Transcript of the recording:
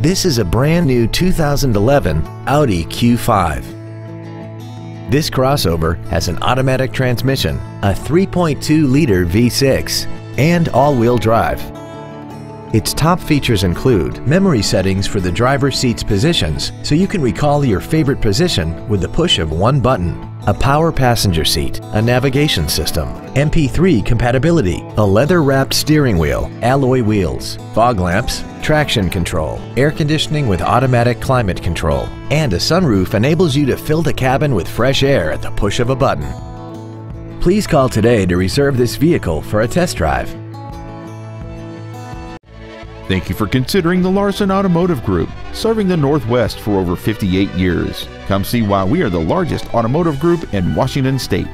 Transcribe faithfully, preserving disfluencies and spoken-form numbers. This is a brand new two thousand eleven Audi Q five. This crossover has an automatic transmission, a three point two liter V six, and all-wheel drive. Its top features include memory settings for the driver's seat's positions, so you can recall your favorite position with the push of one button, a power passenger seat, a navigation system, M P three compatibility, a leather-wrapped steering wheel, alloy wheels, fog lamps, traction control, air conditioning with automatic climate control, and a sunroof enables you to fill the cabin with fresh air at the push of a button. Please call today to reserve this vehicle for a test drive. Thank you for considering the Larson Automotive Group, serving the Northwest for over fifty-eight years. Come see why we are the largest automotive group in Washington State.